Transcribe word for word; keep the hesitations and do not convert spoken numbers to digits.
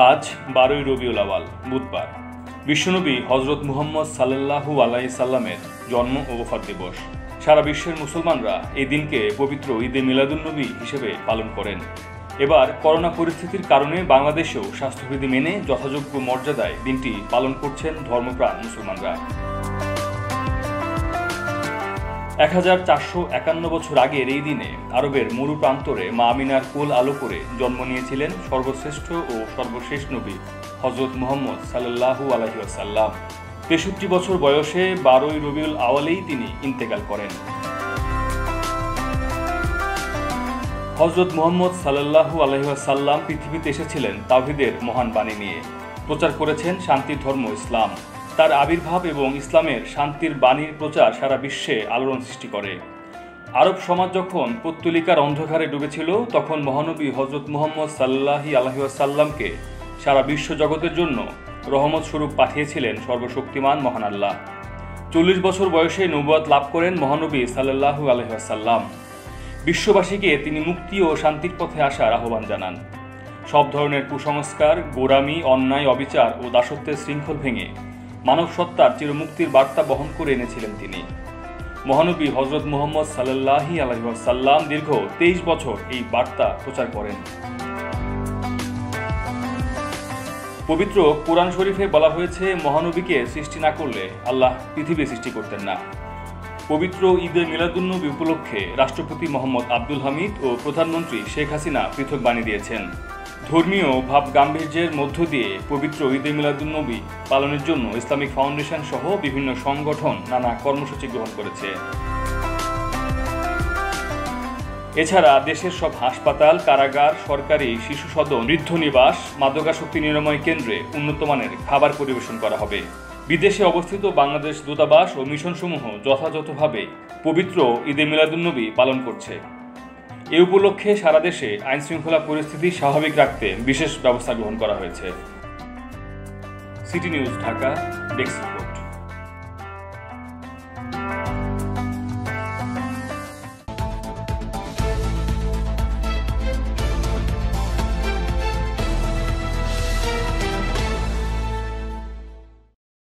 आज बारोई रबिউল আউয়াল बुधवार विश्वनबी हजरत मुहम्मद सल्लल्लाहु अलैहि सल्लामेर जन्म ओ वफात दिवस। सारा विश्वेर मुसलमानरा ए दिन के पवित्र ঈদে মিলাদুন্নবী हिसेबे पालन करें। एबार करोना परिस्थितिर कारणे बांग्लादेशेओ स्वास्थ्यविधि मेने यथायोग्य मर्यादाय दिनटी पालन करछेन धर्मप्राण मुसलमानरा। एक हजार चारशो एकान्न बछर आगेर एई दिने आरबेर मरु प्रान्तरे मा आमिनार कोल आलो करे जन्म नियेछिलेन सर्वश्रेष्ठ ओ सर्वशेष नबी हजरत मुहम्मद साल्लाल्लाहु आलैहि वासाल्लाम। तेषट्टि बछर बयसे बारोई रबिউল আউয়ালেই तिनि इंतेकाल करेन। हजरत मुहम्मद साल्लाल्लाहु आलैहि वासाल्लाम पृथिबीते एसेछिलेन तावहीदेर महान बाणी निये, प्रचार करेछेन शांतिर धर्म इस्लाम। तार आविर्भाव एवं इस्लामेर शांतिर बाणीर प्रचार सारा विश्वे आलोड़न सृष्टि करे। आरब समाज जखन पत्तलिकार अंधकारे डुबेछिल तखन महानबी हजरत मुहम्मद साल्लाल्लाहु आलैहि वासाल्लामके सारा विश्व जगतेर जन्य रहमत स्वरूप पाठियेछिलेन सर्वशक्तिमान महान अल्लाह। चल्लिस बछर बयसे नबुवत लाभ करेन महानबी साल्लाल्लाहु आलैहि वासाल्लाम। विश्वबासीके तिनि मुक्ति और शांतिर पथे आसार आह्वान जानान। सब धरनेर कुसंस्कार, गोरामी, अन्याय, अबिचार और दासत्वेर शृंखल भेंगे मानव सत्तार चिरमुक्तिर बार्ता बहन करे এনেছিলেন তিনি। महानबी हजरत मुहम्मद साल्लाल्लाहु आलैहि वासाल्लाम दीर्घ तेईस बछर এই বার্তা प्रचार करें। पवित्र कुरान शरीफे बला হয়েছে মহানবীকে सृष्टि ना করলে আল্লাহ পৃথিবী सृष्टि করতেন না। पवित्र ঈদে মিলাদুন্নবী উপলক্ষে राष्ट्रपति मोहम्मद आब्दुल हमिद और प्रधानमंत्री शेख हसिना पृथक बाणी দিয়েছেন। धर्मीय भाव गाम्भीर्यर मध्य दिए पवित्र ঈদে মিলাদুন্নবী पालनेर जन्य इस्लामिक फाउंडेशन सह विभिन्न संगठन नाना कर्मसूची ग्रहण करेছে। এছাড়া देशेर सब हासपाताल, कारागार, सरकारी शिशु सदन, वृद्ध निवास, मादकाशक्ति निरामय केंद्रे उन्नत मानेर खाबार परिवेशन करा हबे। विदेशे अवस्थित बांग्लादेश दूतावास और मिशन समूह यथायथभावे पवित्र ঈদে মিলাদুন্নবী पालन करछे। ए उपलक्षे सारा देशे आईन श्रृंखला परिस्थिति स्वाभाविक रखते विशेष व्यवस्था ग्रहण करा हयेछे। City news Dhaka.